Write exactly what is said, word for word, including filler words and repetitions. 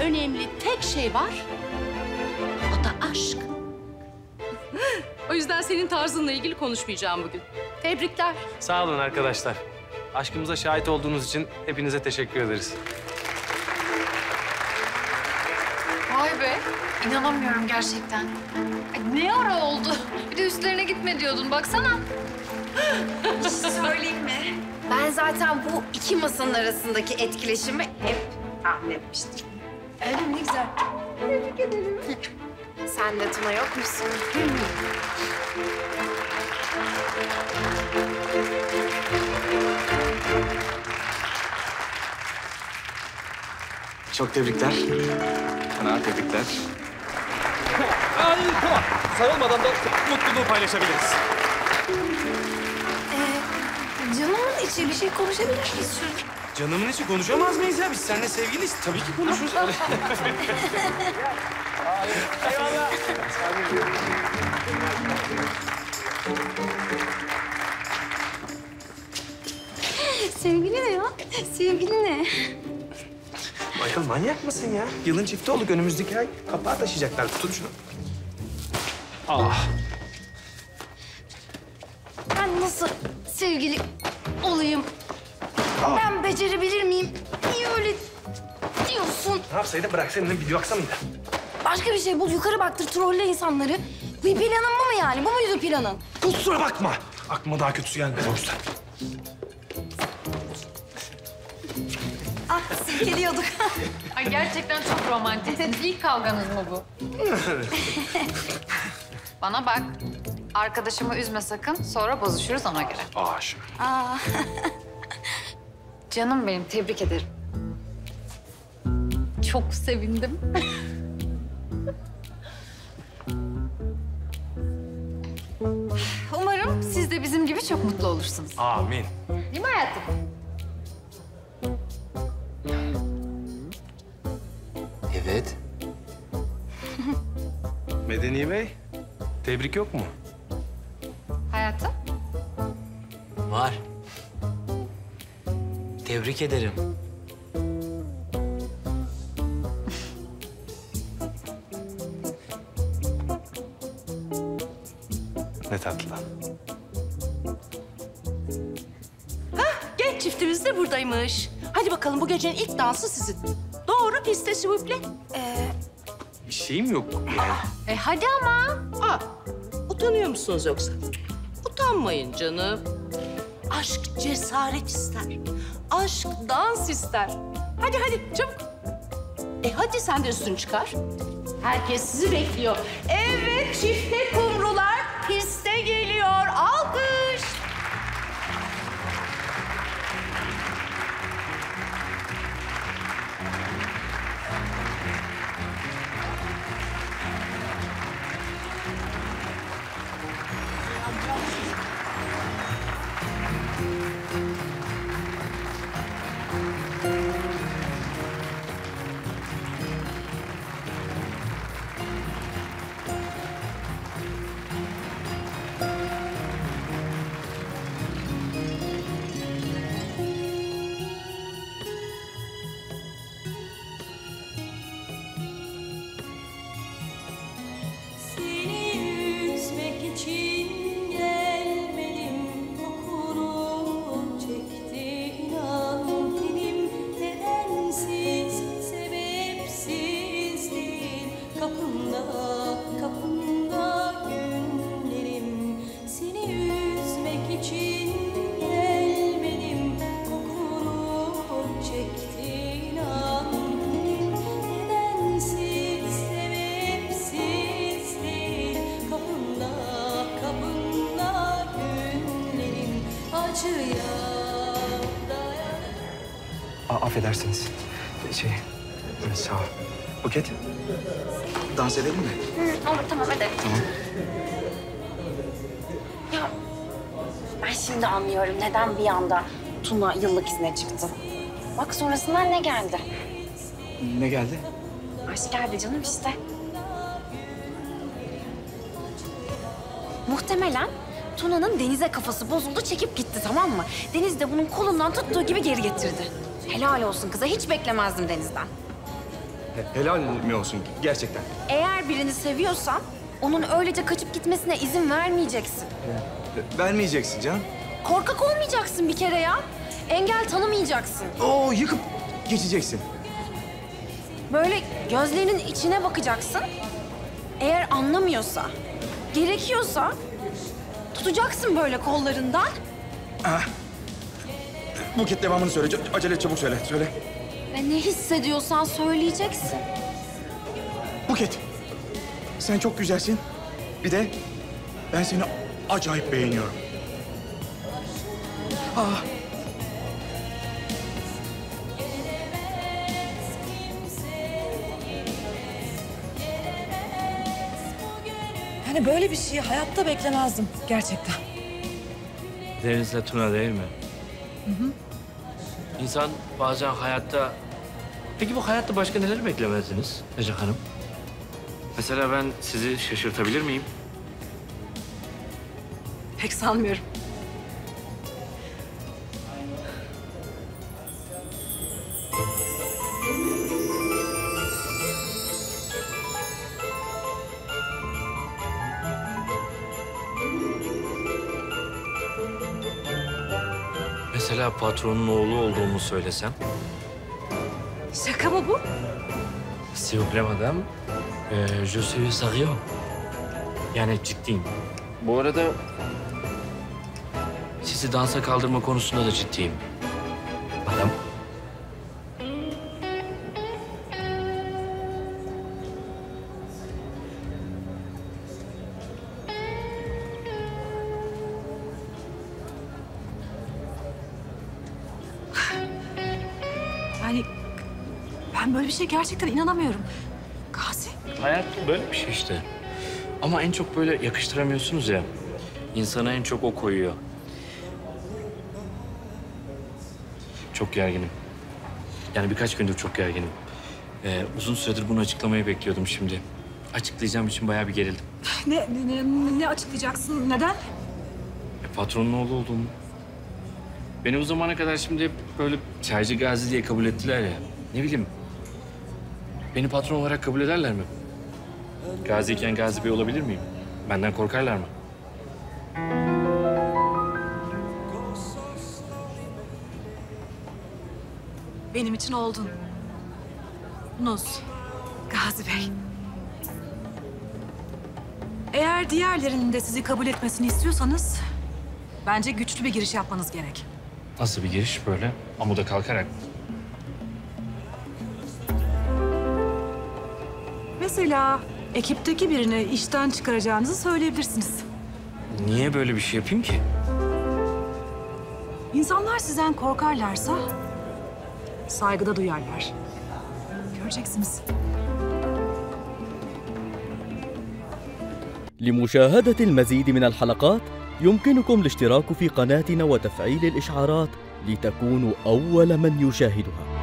önemli tek şey var, o da aşk. O yüzden senin tarzınla ilgili konuşmayacağım bugün. Tebrikler. Sağ olun arkadaşlar. Aşkımıza şahit olduğunuz için hepinize teşekkür ederiz. Vay be, inanamıyorum gerçekten. Ay, ne ara oldu? Bir de üstlerine gitme diyordun, baksana. Bir şey söyleyeyim mi? Ben zaten bu iki masanın arasındaki etkileşimi hep anlatmıştım. Öyle mi? Ne güzel. Tebrik ederim. Sen de Tuna yok musun? Çok tebrikler. Sana tebrikler. Harika! Sarılmadan da mutluluğu paylaşabiliriz. Ee, canımın içi bir şey konuşabilir miyiz? Canımın içi konuşamaz mıyız ya? Biz seninle sevgiliyiz. Tabii ki konuşuruz. Eyvallah. Sevgili ne ya? Sevgili ne? Bayağı manyak mısın ya? Yılın çifti olduk. Önümüzdeki ay kapağı taşıyacaklar. Tutun şunu. Ah. Ben nasıl sevgili olayım? Ah. Ben becerebilir miyim? Niye öyle diyorsun? Ne yapsaydın? Bıraksaydın lan, video aksa mıydı? Başka bir şey bul. Yukarı baktır, trolle insanları. Bir planın bu mu yani? Bu muydu planın? Kusura bakma. Aklıma daha kötüsü gelmedi o yüzden. Ah, silkeliyorduk. Ay gerçekten çok romantik. İlk kavganız mı bu? Bana bak. Arkadaşımı üzme sakın. Sonra bozuşuruz ona göre. Aşık. Aa. Canım benim, tebrik ederim. Çok sevindim. Umarım siz de bizim gibi çok mutlu olursunuz. Amin. Değil mi hayatım? Evet. Medeni Bey, tebrik yok mu? Hayatım? Var. Tebrik ederim. Ne tatlı. Hah, genç çiftimiz de buradaymış. Hadi bakalım, bu gecenin ilk dansı sizin. Doğru piste süvüple. Ee... Bir şeyim yok. Aa, e hadi ama. Aa, utanıyor musunuz yoksa? Utanmayın canım. Aşk cesaret ister. Aşk dans ister. Hadi hadi çabuk. E hadi sen de üstünü çıkar. Herkes sizi bekliyor. Evet, çifte kumrular piste geliyor. Alkış. Affedersiniz. Şey, sağ ol. Buket, dans edelim mi? Hı, olur, tamam, hadi. Tamam. Ya, ben şimdi anlıyorum neden bir anda Tuna yıllık izne çıktı. Bak sonrasından ne geldi? Ne geldi? Aşk geldi canım işte. Muhtemelen Tuna'nın Deniz'e kafası bozuldu, çekip gitti, tamam mı? Deniz de bunun kolundan tuttuğu gibi geri getirdi. Helal olsun kıza. Hiç beklemezdim Deniz'den. Helal mi olsun gerçekten? Eğer birini seviyorsan onun öylece kaçıp gitmesine izin vermeyeceksin. E, vermeyeceksin canım. Korkak olmayacaksın bir kere ya. Engel tanımayacaksın. Oo, yıkıp geçeceksin. Böyle gözlerinin içine bakacaksın. Eğer anlamıyorsa, gerekiyorsa tutacaksın böyle kollarından. Ah. Buket devamını söyle. Acele et, çabuk söyle. Söyle. Ve ne hissediyorsan söyleyeceksin. Buket, sen çok güzelsin. Bir de ben seni acayip beğeniyorum. Ah. Yani böyle bir şeyi hayatta beklemezdim gerçekten. Deniz'le Tuna değil mi? Hı hı. İnsan bazen hayatta... Peki bu hayatta başka neleri beklemezdiniz Ece Hanım? Mesela ben sizi şaşırtabilir miyim? Pek sanmıyorum. Mesela patronun oğlu olduğumu söylesem? Şaka mı bu? S'il vous plaît madame, ee, je suis sérieux. Yani ciddiyim. Bu arada sizi dansa kaldırma konusunda da ciddiyim. Madam. Ben böyle bir şeye gerçekten inanamıyorum. Gazi. Hayat böyle bir şey işte. Ama en çok böyle yakıştıramıyorsunuz ya. İnsana en çok o koyuyor. Çok gerginim. Yani birkaç gündür çok gerginim. Ee, uzun süredir bunu açıklamayı bekliyordum şimdi. Açıklayacağım için bayağı bir gerildim. Ne, ne, ne, ne açıklayacaksın? Neden? E, patronun oğlu olduğumu. Beni o zamana kadar şimdi böyle çaycı Gazi diye kabul ettiler ya. Ne bileyim. Beni patron olarak kabul ederler mi? Gaziyken Gazi Bey olabilir miyim? Benden korkarlar mı? Benim için oldun. Nuz, Gazi Bey. Eğer diğerlerinin de sizi kabul etmesini istiyorsanız... ...bence güçlü bir giriş yapmanız gerek. Nasıl bir giriş böyle? Amuda kalkarak mı? Mesela ekipteki birini işten çıkaracağınızı söyleyebilirsiniz. Niye böyle bir şey yapayım ki? İnsanlar sizden korkarlarsa saygıda duyarlar. Göreceksiniz. لمشاهدة المزيد من الحلقات يمكنكم الاشتراك في قناتنا وتفعيل الإشعارات لتكونوا أول من يشاهدها.